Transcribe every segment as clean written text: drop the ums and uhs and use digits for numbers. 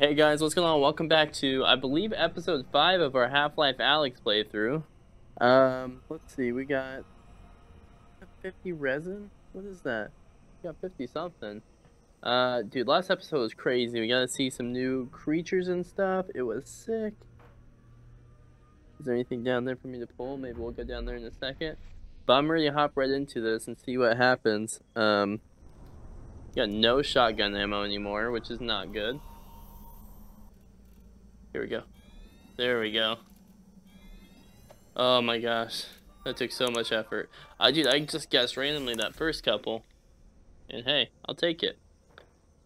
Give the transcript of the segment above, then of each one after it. Hey guys, what's going on? Welcome back to, I believe, episode 5 of our Half-Life Alyx playthrough. Let's see, we got 50 resin? What is that? We got 50 something. Dude, last episode was crazy. We got to see some new creatures and stuff. It was sick. Is there anything down there for me to pull? Maybe we'll go down there in a second. But I'm ready to hop right into this and see what happens. Got no shotgun ammo anymore, which is not good. Here we go. There we go. Oh my gosh. That took so much effort. I just guessed randomly that first couple. And hey, I'll take it.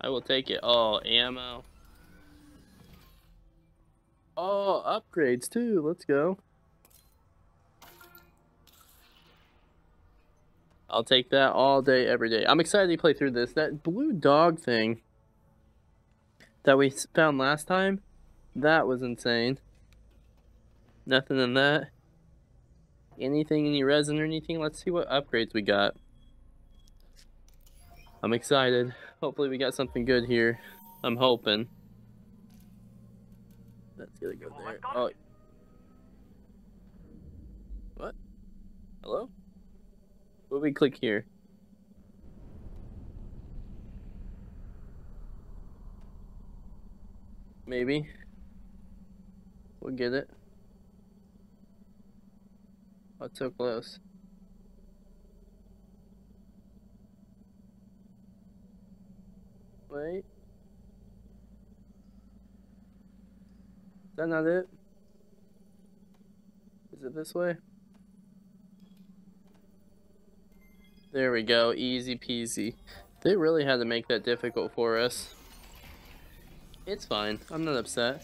I will take it. Oh, ammo. Oh, upgrades too. Let's go. I'll take that all day, every day. I'm excited to play through this. That blue dog thing that we found last time. That was insane. Nothing in that. Anything, any resin or anything? Let's see what upgrades we got. I'm excited. Hopefully we got something good here. I'm hoping. That's gonna go there. Oh. What? Hello? What do we click here? Maybe. We'll get it. Oh, it's so close. Wait. Is that not it? Is it this way? There we go. Easy peasy. They really had to make that difficult for us. It's fine. I'm not upset.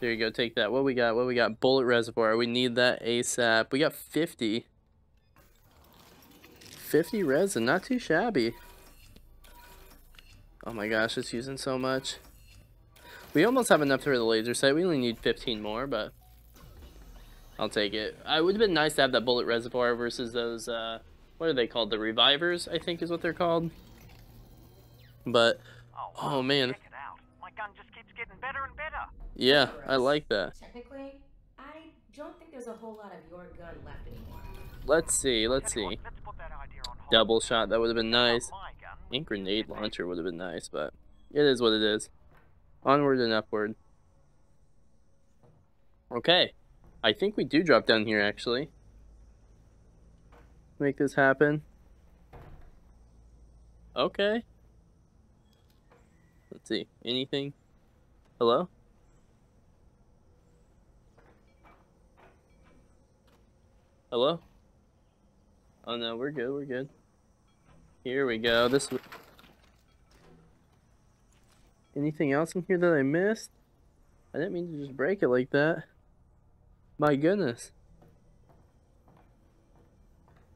There you go, take that. What we got? What we got? Bullet reservoir. We need that ASAP. We got 50. 50 resin. Not too shabby. Oh my gosh, it's using so much. We almost have enough for the laser sight. We only need 15 more, but I'll take it. It would have been nice to have that bullet reservoir versus those, what are they called? The revivers, I think is what they're called. But, oh man. Check it out. My gun just keeps getting better and better. Yeah, I like that. Technically, I don't think there's a whole lot of your gun left anymore. Let's see, let's see. Double shot, that would have been nice. And grenade launcher would have been nice, but it is what it is. Onward and upward. Okay, I think we do drop down here, actually. Make this happen. Okay. Let's see, anything? Hello? Hello? Oh no, we're good, we're good. Here we go, this... Anything else in here that I missed? I didn't mean to just break it like that. My goodness.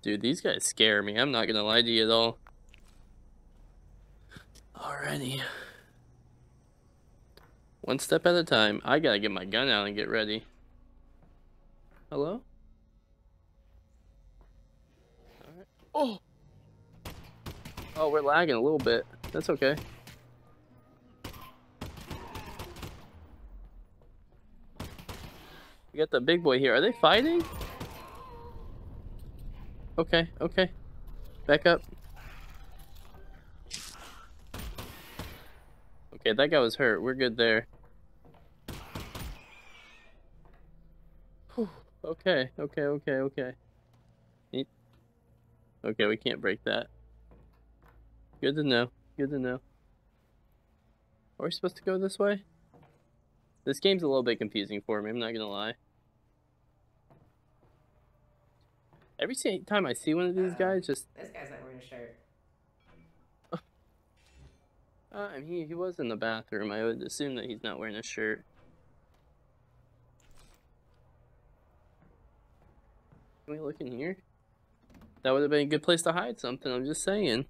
Dude, these guys scare me, I'm not gonna lie to you at all. Alrighty. One step at a time. I gotta get my gun out and get ready. Hello? Oh! Oh, we're lagging a little bit. That's okay. We got the big boy here. Are they fighting? Okay, okay. Back up. Okay, that guy was hurt. We're good there. Whew. Okay, okay, okay, okay. Okay, we can't break that. Good to know. Good to know. Are we supposed to go this way? This game's a little bit confusing for me, I'm not gonna lie. Every time I see one of these guys, just... This guy's not wearing a shirt. I mean, he was in the bathroom. I would assume that he's not wearing a shirt. Can we look in here? That would have been a good place to hide something, I'm just saying.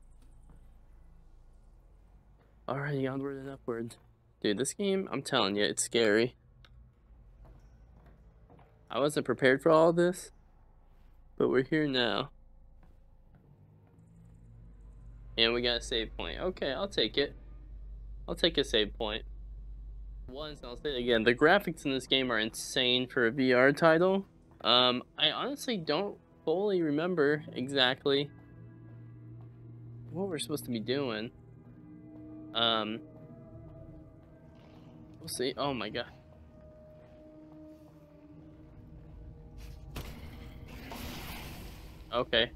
Alrighty, onward and upward. Dude, this game, I'm telling you, it's scary. I wasn't prepared for all this, but we're here now. And we got a save point. Okay, I'll take it. I'll take a save point. Once, I'll say it again, the graphics in this game are insane for a VR title. I honestly don't fully remember exactly what we're supposed to be doing. We'll see. Oh my god. Okay.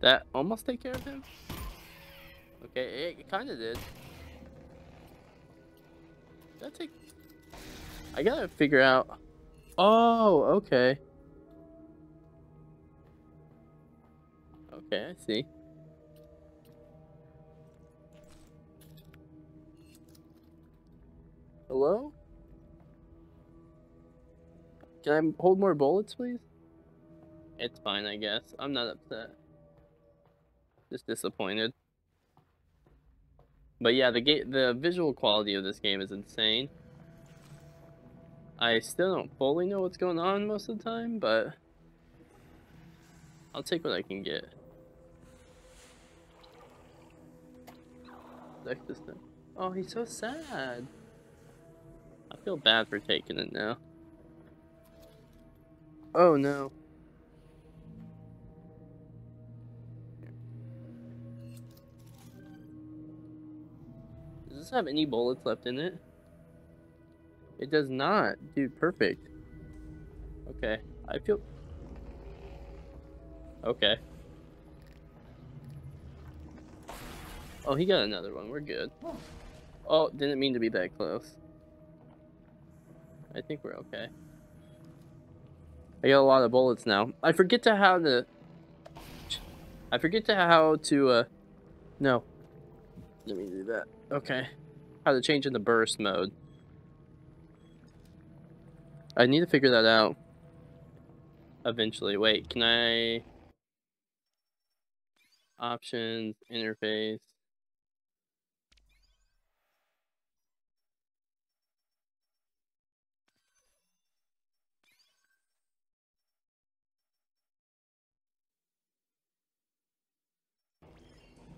That almost take care of him? Okay, it kinda did. That take... I gotta figure out... Oh, okay. Okay, I see. Hello? Can I hold more bullets, please? It's fine, I guess. I'm not upset. Just disappointed. But yeah, the visual quality of this game is insane. I still don't fully know what's going on most of the time, but I'll take what I can get. Oh, he's so sad. I feel bad for taking it now. Oh no. Does this have any bullets left in it? It does not. Dude, perfect. Okay. I feel... Okay. Oh, he got another one. We're good. Oh, didn't mean to be that close. I think we're okay. I got a lot of bullets now. I forget how to... No. Let me do that. Okay, how to change into burst mode. I need to figure that out eventually. Wait, can I... Options, interface.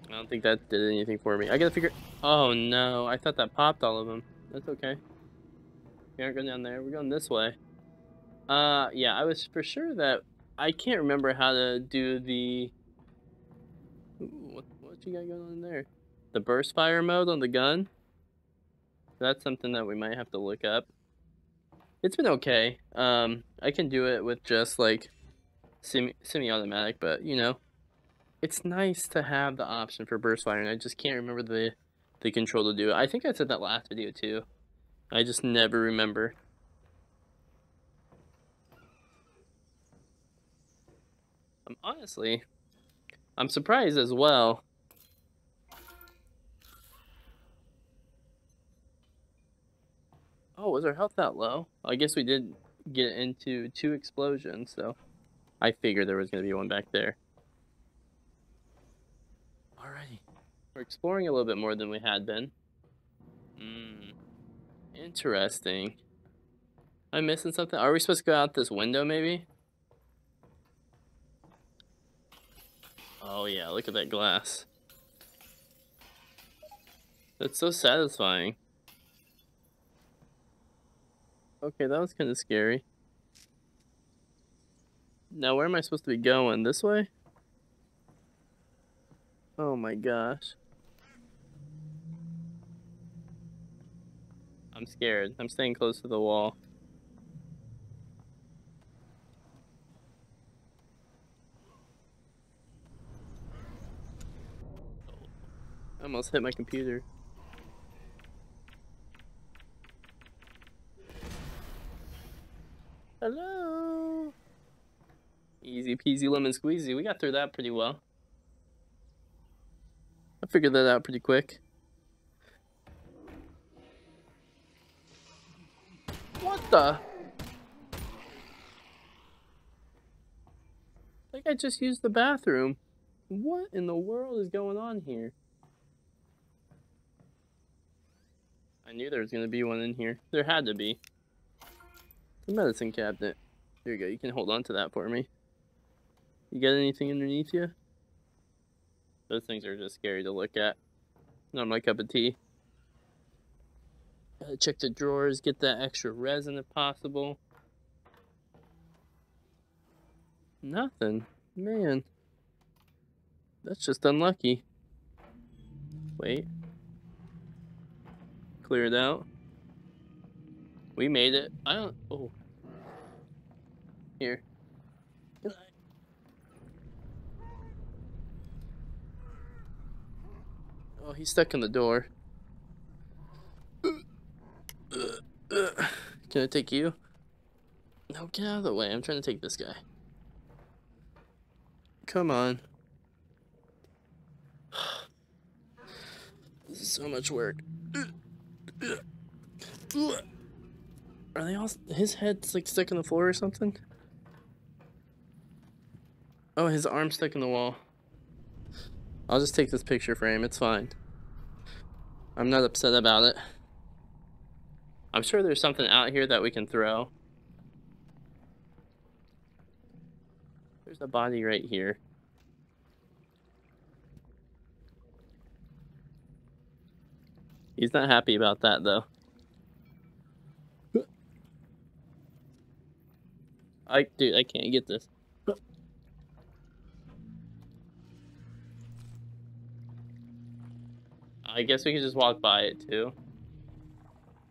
I don't think that did anything for me. I gotta figure... Oh no, I thought that popped all of them. That's okay. We aren't going down there, we're going this way. Yeah, I was for sure that... I can't remember how to do the... Ooh, what you got going on there? The burst fire mode on the gun? That's something that we might have to look up. It's been okay. I can do it with just like... semi-automatic, but you know. It's nice to have the option for burst fire, and I just can't remember the control to do it. I think I said that last video too. I just never remember. Honestly, I'm surprised as well. Oh, was our health that low? I guess we did get into 2 explosions, so I figured there was going to be one back there. Alrighty, we're exploring a little bit more than we had been. Interesting. Am I missing something? Are we supposed to go out this window, maybe? Oh yeah, look at that glass. That's so satisfying. Okay, that was kind of scary. Now, where am I supposed to be going? This way? Oh my gosh. I'm scared. I'm staying close to the wall. I almost hit my computer. Hello! Easy peasy lemon squeezy. We got through that pretty well. I figured that out pretty quick. What the? Like I just used the bathroom. What in the world is going on here? I knew there was going to be one in here. There had to be. The medicine cabinet. There you go. You can hold on to that for me. You got anything underneath you? Those things are just scary to look at. Not my cup of tea. Gotta check the drawers, get that extra resin if possible. Nothing. Man. That's just unlucky. Wait. Cleared out. We made it. I don't... Oh. Here. Oh, he's stuck in the door. Can I take you? No, get out of the way. I'm trying to take this guy. Come on. This is so much work. Are they all... His head's like stuck in the floor or something? Oh, his arm's stuck in the wall. I'll just take this picture frame. It's fine. I'm not upset about it. I'm sure there's something out here that we can throw. There's a body right here. He's not happy about that, though. Dude, I can't get this. I guess we can just walk by it, too.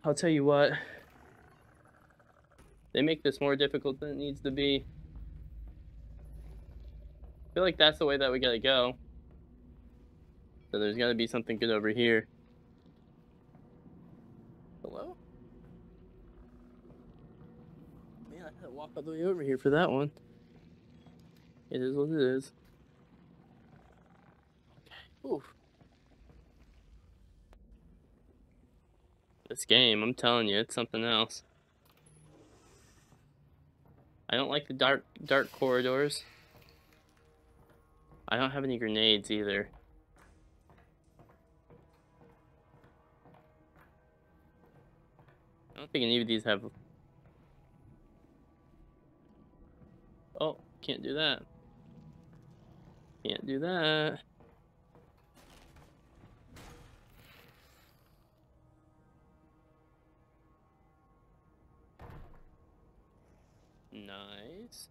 I'll tell you what. They make this more difficult than it needs to be. I feel like that's the way that we gotta go. So there's gotta be something good over here. Hello? Man, I had to walk all the way over here for that one. It is what it is. Okay. Oof. This game, I'm telling you, it's something else. I don't like the dark corridors. I don't have any grenades either. I don't think any of these have... Oh, can't do that. Can't do that. Nice.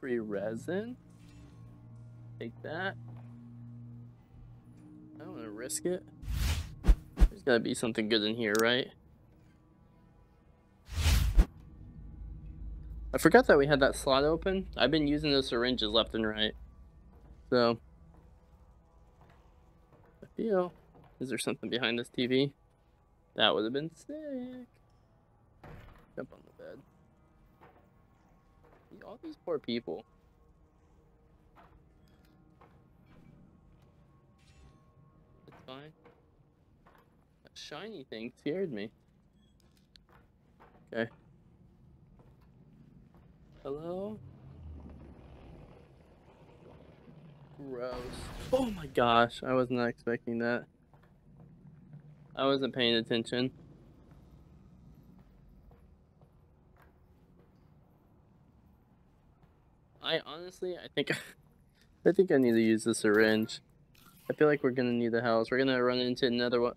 Free resin. Take that. I don't want to risk it. There's got to be something good in here, right? I forgot that we had that slot open. I've been using those syringes left and right. So, I feel... Is there something behind this TV? That would have been sick. Jump on the bed. All these poor people. It's fine. That shiny thing scared me. Okay. Hello? Gross. Oh my gosh, I was not expecting that. I wasn't paying attention. I think I need to use the syringe. I feel like we're gonna need the house. We're gonna run into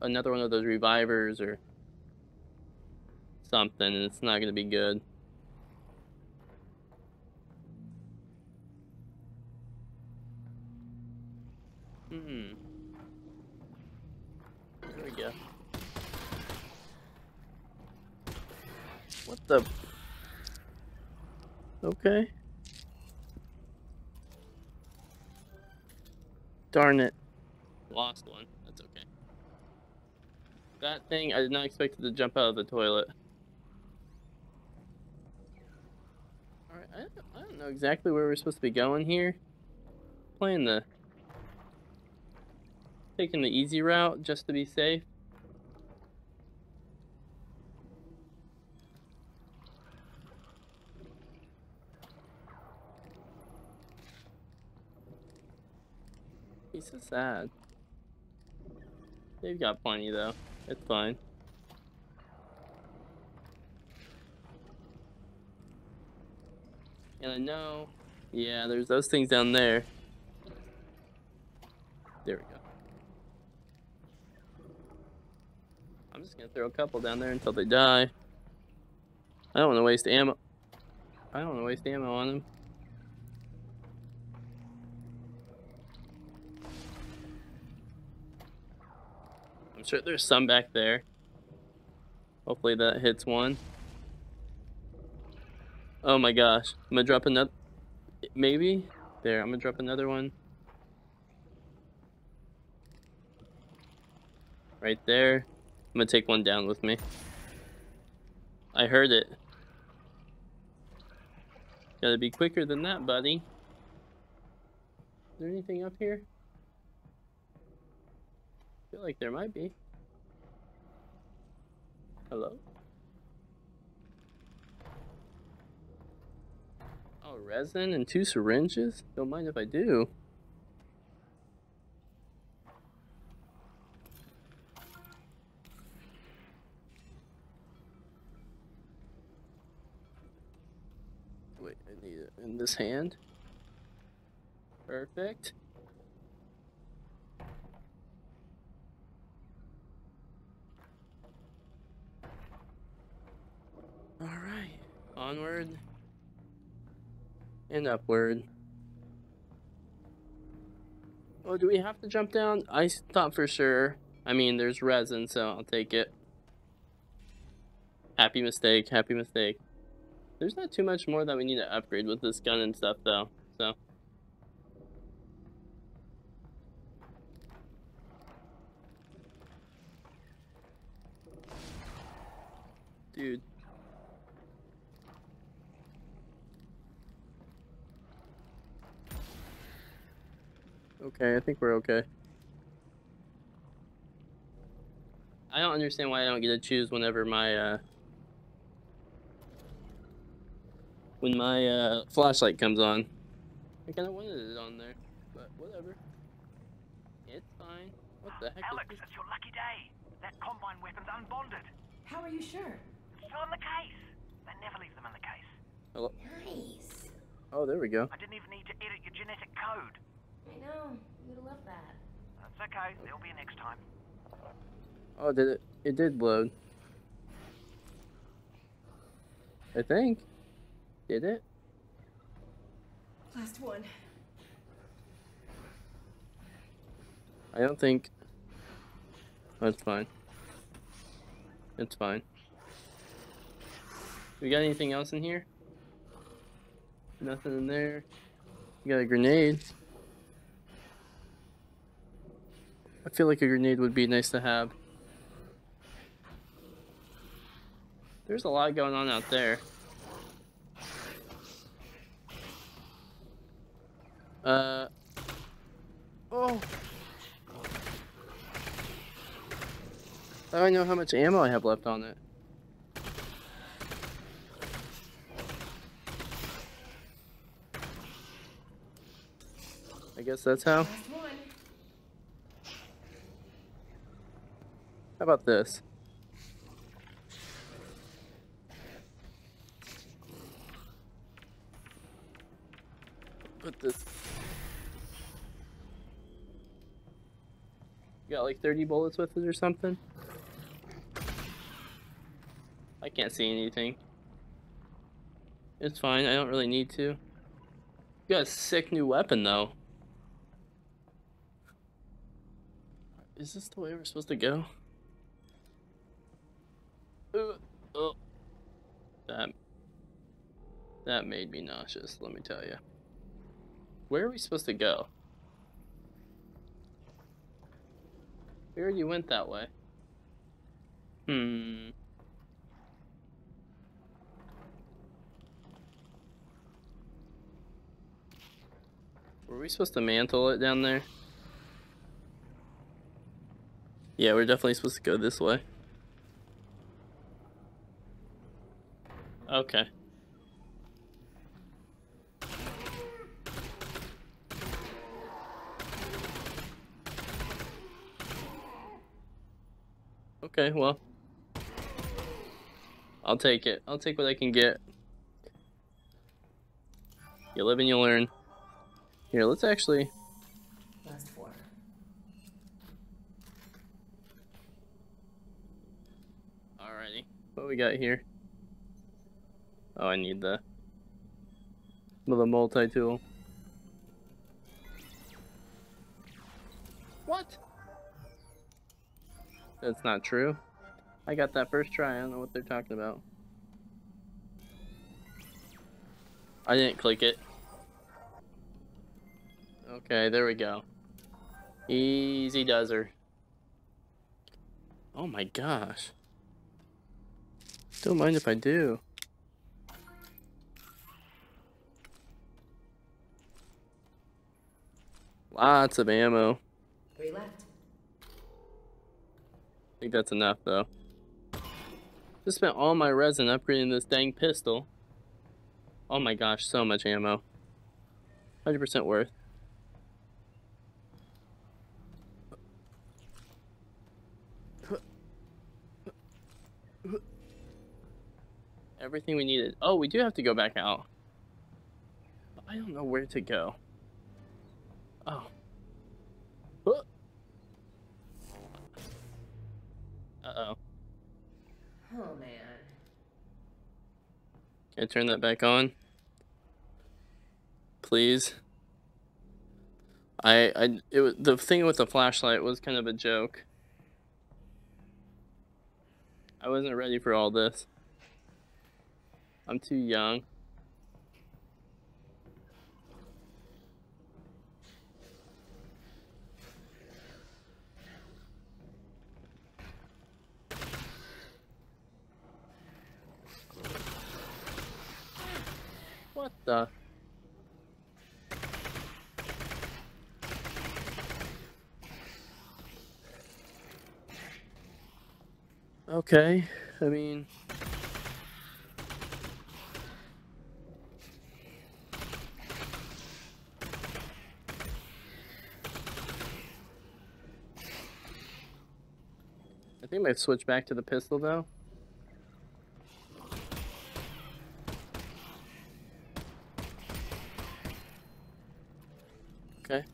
another one of those revivers or something, and it's not gonna be good. There we go. What the? Okay. Darn it. Lost one. That's okay. That thing, I did not expect it to jump out of the toilet. Alright, I don't know exactly where we're supposed to be going here. Playing the... Taking the easy route, just to be safe. He's so sad. They've got plenty though. It's fine. And I know, yeah, there's those things down there. There we go. I'm just gonna throw a couple down there until they die. I don't want to waste ammo. I don't want to waste ammo on them. I'm sure there's some back there. Hopefully that hits one. Oh my gosh. I'm gonna drop another. Maybe? There, I'm gonna drop another one. Right there. I'm gonna take one down with me. I heard it. Gotta be quicker than that, buddy. Is there anything up here? I feel like there might be. Hello? Oh, resin and 2 syringes? Don't mind if I do. Wait, I need it in this hand. Perfect. Alright, onward and upward. Oh, do we have to jump down? I thought for sure. I mean, there's resin, so I'll take it. Happy mistake, happy mistake. There's not too much more that we need to upgrade with this gun and stuff, though, so. Dude. Okay, I think we're okay. I don't understand why I don't get to choose whenever my, when my flashlight comes on. I kinda wanted it on there, but whatever. It's fine. What the heck? Alyx, it's your lucky day. That Combine weapon's unbonded. How are you sure? It's still in the case. They never leave them in the case. Hello? Nice. Oh, there we go. I didn't even need to edit your genetic code. I know, you would love that. That's okay, there'll be a next time. Oh, did it? It did load. I think. Did it? Last one. I don't think. Oh, it's fine. It's fine. We got anything else in here? Nothing in there. We got a grenade. I feel like a grenade would be nice to have. There's a lot going on out there. Oh! How do I know how much ammo I have left on it? I guess that's how. How about this? Put this. You got like 30 bullets with it or something? I can't see anything. It's fine, I don't really need to. You got a sick new weapon though. Is this the way we're supposed to go? Oh, that made me nauseous, let me tell you. Where are we supposed to go? We already went that way. Were we supposed to mantle it down there? Yeah, we're definitely supposed to go this way. Okay. Okay, well. I'll take it. I'll take what I can get. You live and you learn. Here, let's actually... Last four. What we got here? Oh, I need the multi-tool. What? That's not true. I got that first try. I don't know what they're talking about. I didn't click it. Okay, there we go. Easy dozer. Oh my gosh. Don't mind if I do. Lots of ammo. 3 left. I think that's enough though. Just spent all my resin upgrading this dang pistol. Oh my gosh, so much ammo. 100% worth. Everything we needed. Oh, we do have to go back out. I don't know where to go. Oh. Uh-oh. Oh, man. Can I turn that back on? Please? It was, the thing with the flashlight was kind of a joke. I wasn't ready for all this. I'm too young. What the? Okay, I mean... I think I might switch back to the pistol though. Okay.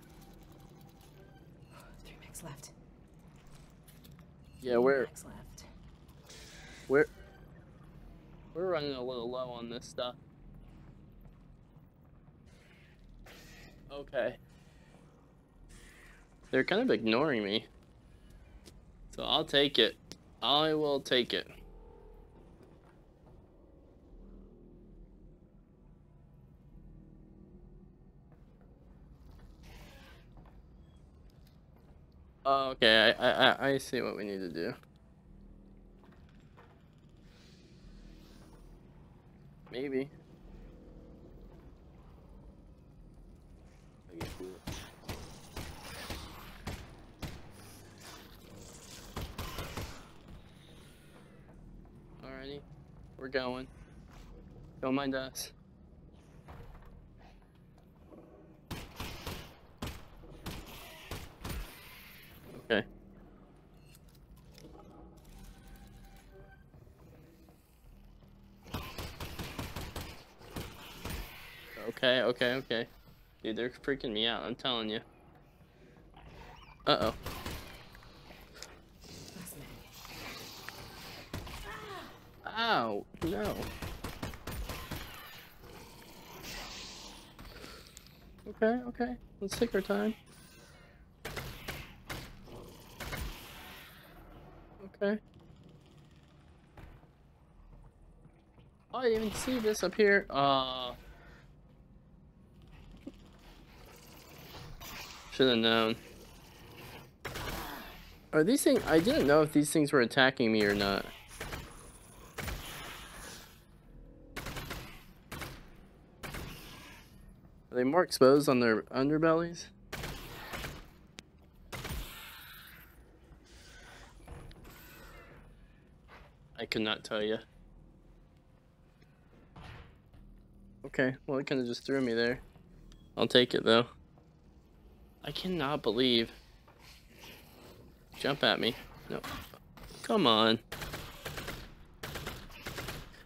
3 max left. Yeah, we're running a little low on this stuff. Okay. They're kind of ignoring me. So I'll take it. I will take it. Oh, okay, I see what we need to do. Maybe. I guess we will. We're going. Don't mind us. Okay. Okay. Dude, they're freaking me out, I'm telling you. Uh-oh. Ow, no. Okay. Let's take our time. Okay. Oh, I didn't even see this up here. Should have known. Are these things... I didn't know if these things were attacking me or not. Are they more exposed on their underbellies? I could not tell you. Okay, well it kind of just threw me there. I'll take it though. I cannot believe. Jump at me. No. Come on.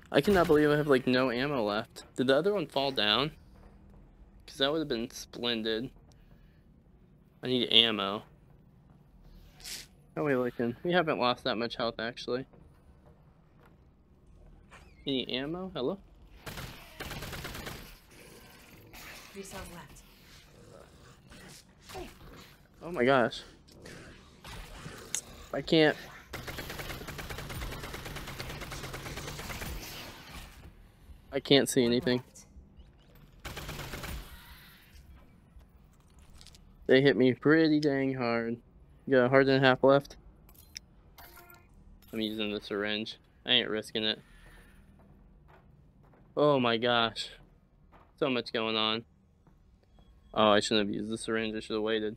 I cannot believe I have like no ammo left. Did the other one fall down? Because that would have been splendid. I need ammo. How are we looking? We haven't lost that much health, actually. Any ammo? Hello? 3 cells left. Oh my gosh. I can't. I can't see anything. They hit me pretty dang hard. You got harder than half left. I'm using the syringe. I ain't risking it. Oh my gosh. So much going on. Oh, I shouldn't have used the syringe. I should have waited.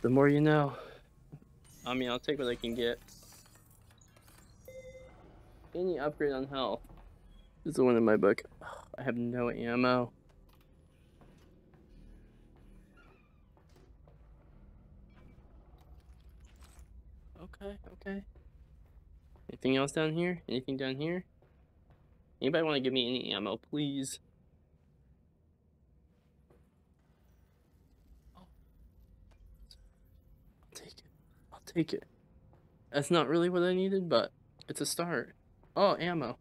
The more you know. I mean, I'll take what I can get. Any upgrade on health. This is the one in my book. Oh, I have no ammo. Okay, okay. Anything else down here? Anything down here? Anybody want to give me any ammo, please? I'll take it. I'll take it. That's not really what I needed, but it's a start. Oh, ammo.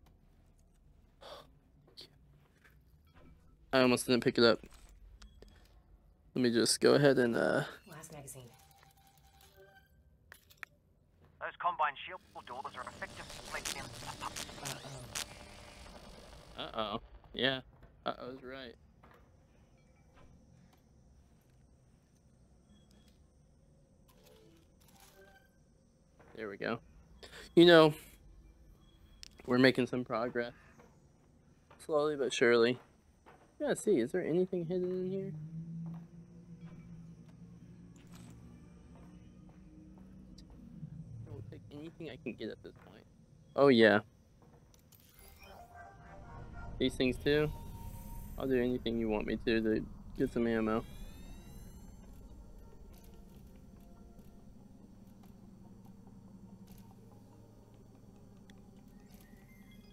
I almost didn't pick it up. Let me just go ahead and last magazine. Those Combine shield doors are effective. Uh-oh. Yeah. I was right. There we go. You know, we're making some progress. Slowly but surely. Yeah, see, is there anything hidden in here? I will take anything I can get at this point. Oh yeah. These things too? I'll do anything you want me to get some ammo.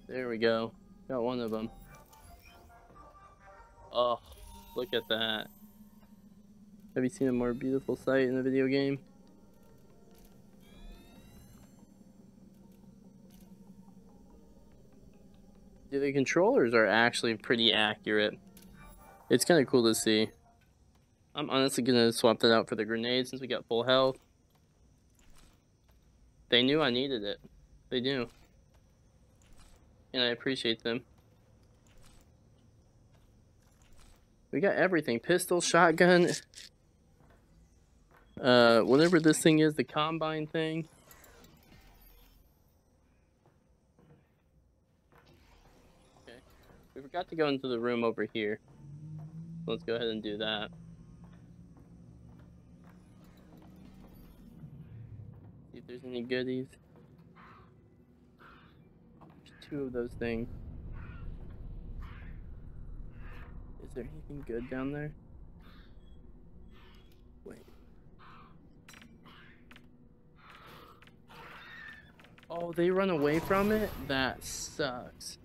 There we go. Got one of them. Oh, look at that. Have you seen a more beautiful sight in a video game? The controllers are actually pretty accurate. It's kind of cool to see. I'm honestly going to swap that out for the grenade since we got full health. They knew I needed it. They do. And I appreciate them. We got everything. Pistol, shotgun, whatever this thing is, the Combine thing. Okay. We forgot to go into the room over here. So let's go ahead and do that. See if there's any goodies. There's 2 of those things. Is there anything good down there? Wait. Oh, they run away from it? That sucks.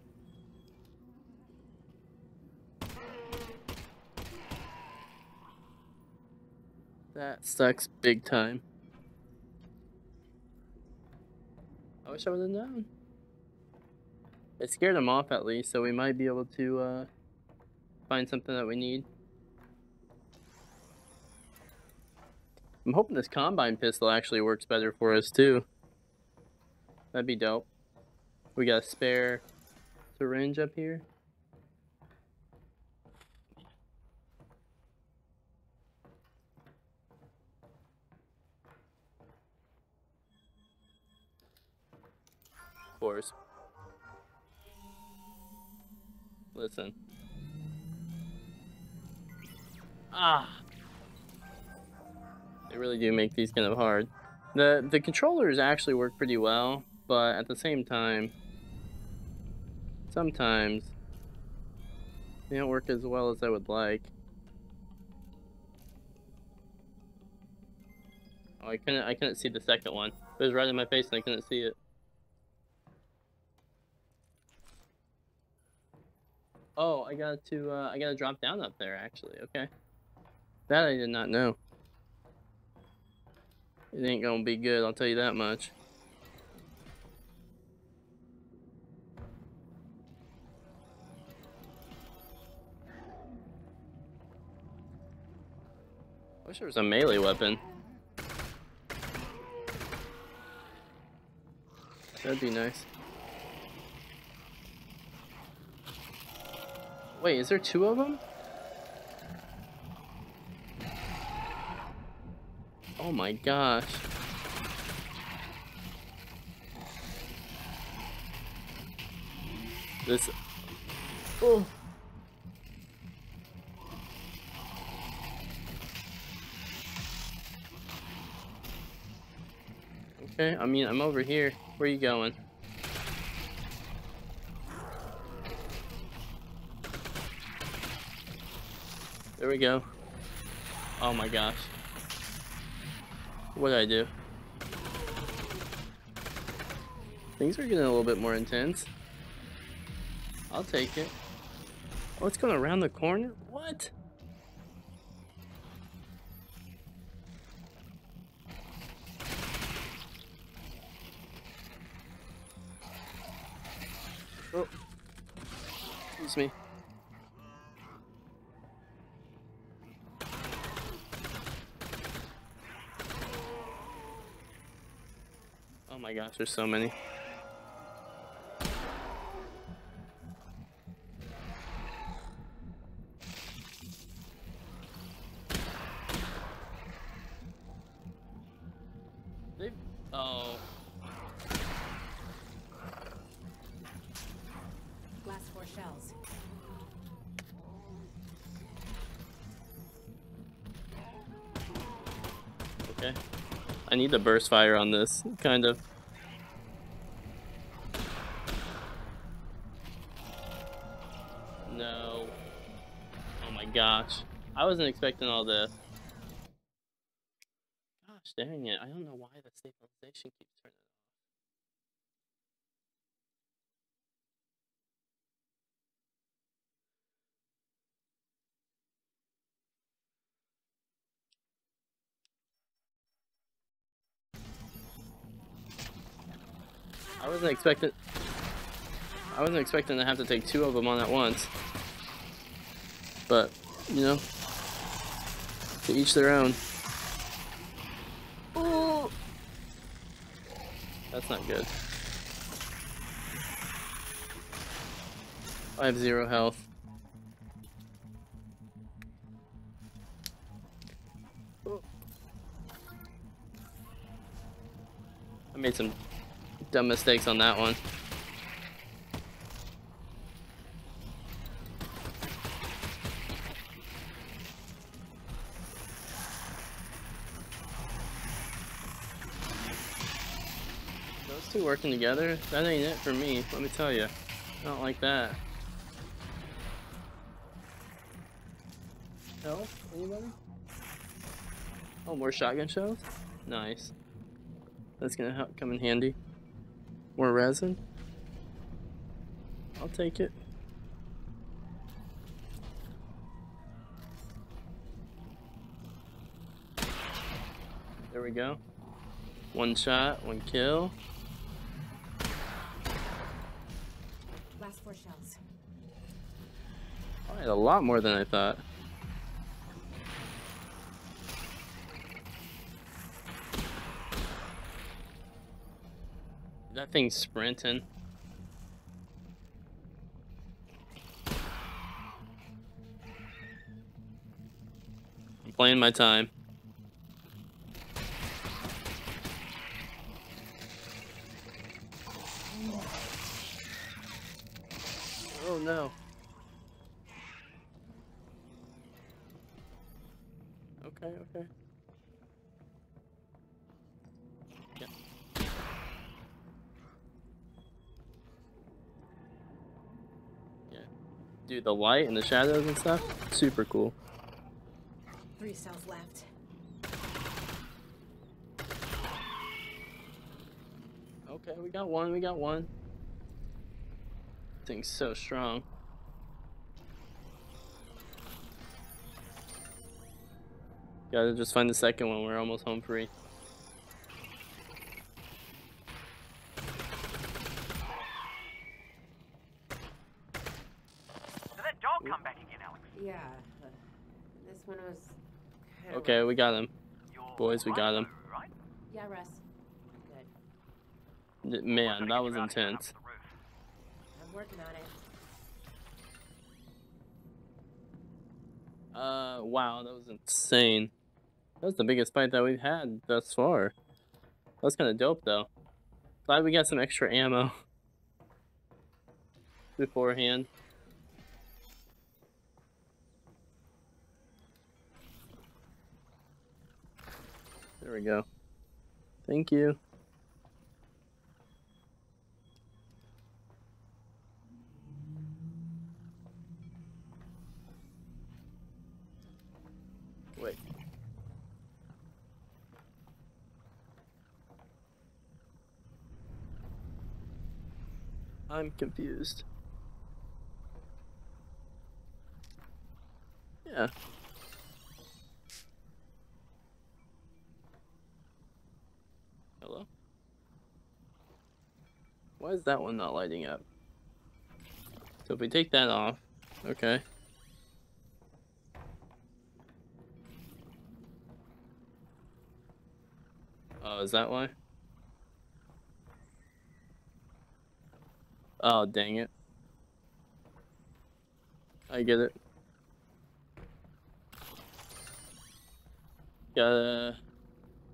That sucks big time. I wish I would have known. It scared them off at least, so we might be able to, find something that we need. I'm hoping this Combine pistol actually works better for us too. That'd be dope. We got a spare syringe up here. Of course. Listen. Ah, they really do make these kind of hard. The controllers actually work pretty well, but at the same time, sometimes they don't work as well as I would like. Oh, I couldn't see the second one. It was right in my face, and I couldn't see it. Oh, I gotta drop down up there actually. Okay. That I did not know. It ain't gonna be good, I'll tell you that much. I wish there was a melee weapon. That'd be nice. Wait, is there two of them? Oh my gosh. This... Oh! Okay, I mean, I'm over here. Where are you going? There we go. Oh my gosh. What did I do? Things are getting a little bit more intense. I'll take it. Oh, it's going around the corner? What? Oh. Excuse me. Oh my gosh, there's so many. Oh. Last four shells. Okay. I need to burst fire on this, kind of. No. Oh my gosh. I wasn't expecting all this. Dang it, I don't know why the stabilization keeps turning off. I wasn't expecting to have to take two of them on at once. But, you know, to each their own. That's not good. I have 0 health. Oh. I made some dumb mistakes on that one. Two working together? That ain't it for me, let me tell you. I don't like that. Help? Anybody? Oh, more shotgun shells? Nice. That's gonna help come in handy. More resin? I'll take it. There we go. One shot, one kill. Last four shells. I had a lot more than I thought. That thing's sprinting. I'm playing my time. Oh no. Okay, okay. Yeah. Yeah. Dude, the light and the shadows and stuff, super cool. 3 cells left. Okay, we got one. Thing's so strong. Gotta just find the second one. We're almost home free. So that dog come back again, Alex. Yeah, this one was Okay, we got him. Boys, we got him. Yeah, Russ. Good. Man, that was intense. I'm working on it. Wow, that was insane. That was the biggest fight that we've had thus far. That's kind of dope, though. Glad we got some extra ammo beforehand. There we go. Thank you. Wait. I'm confused. Yeah. Hello? Why is that one not lighting up? So if we take that off, okay. Oh, is that why? Oh, dang it. I get it. Gotta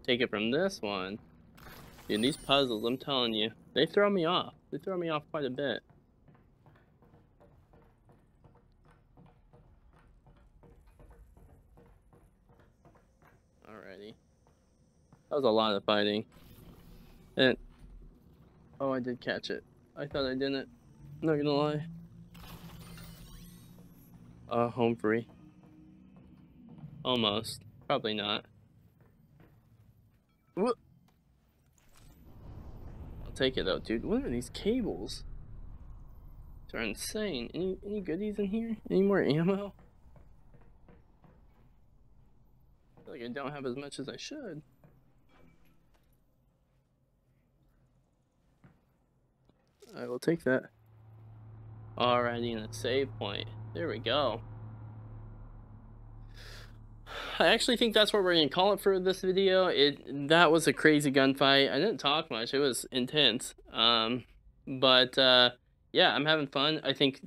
take it from this one. Dude, these puzzles, I'm telling you, they throw me off. They throw me off quite a bit. Alrighty. That was a lot of fighting. And, oh, I did catch it. I thought I didn't. I'm not gonna lie. Home free. Almost. Probably not. Whoop. I'll take it though, dude. What are these cables? They're insane. Any goodies in here? Any more ammo? I feel like I don't have as much as I should. I will take that. Alrighty, and a save point. There we go. I actually think that's where we're gonna call it for this video. That was a crazy gunfight. I didn't talk much. It was intense. But yeah, I'm having fun. I think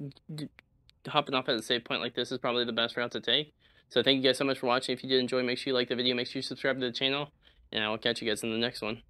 hopping off at a save point like this is probably the best route to take. So thank you guys so much for watching. If you did enjoy, make sure you like the video, make sure you subscribe to the channel, and I will catch you guys in the next one.